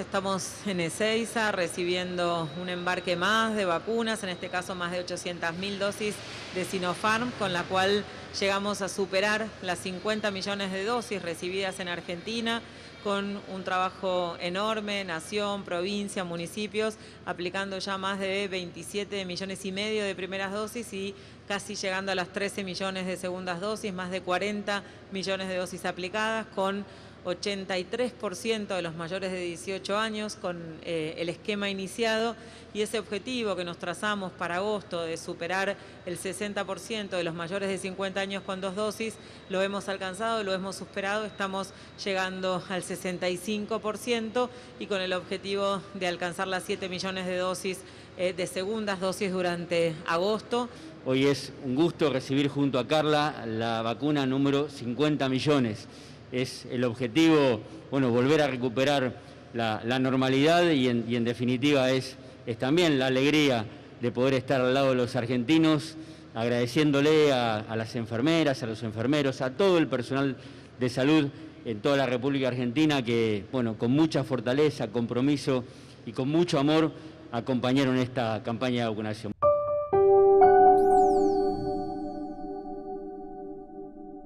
Estamos en Ezeiza recibiendo un embarque más de vacunas, en este caso más de 800.000 dosis de Sinopharm, con la cual llegamos a superar las 50 millones de dosis recibidas en Argentina, con un trabajo enorme, nación, provincia, municipios, aplicando ya más de 27 millones y medio de primeras dosis y casi llegando a las 13 millones de segundas dosis, más de 40 millones de dosis aplicadas, con 83% de los mayores de 18 años con el esquema iniciado, y ese objetivo que nos trazamos para agosto de superar el 60% de los mayores de 50 años con dos dosis, lo hemos alcanzado, lo hemos superado, estamos llegando al 65% y con el objetivo de alcanzar las 7 millones de dosis de segundas dosis durante agosto. Hoy es un gusto recibir junto a Carla la vacuna número 50 millones. Es el objetivo, bueno, volver a recuperar la normalidad y en definitiva es también la alegría de poder estar al lado de los argentinos, agradeciéndole a las enfermeras, a los enfermeros, a todo el personal de salud en toda la República Argentina que, bueno, con mucha fortaleza, compromiso y con mucho amor acompañaron esta campaña de vacunación.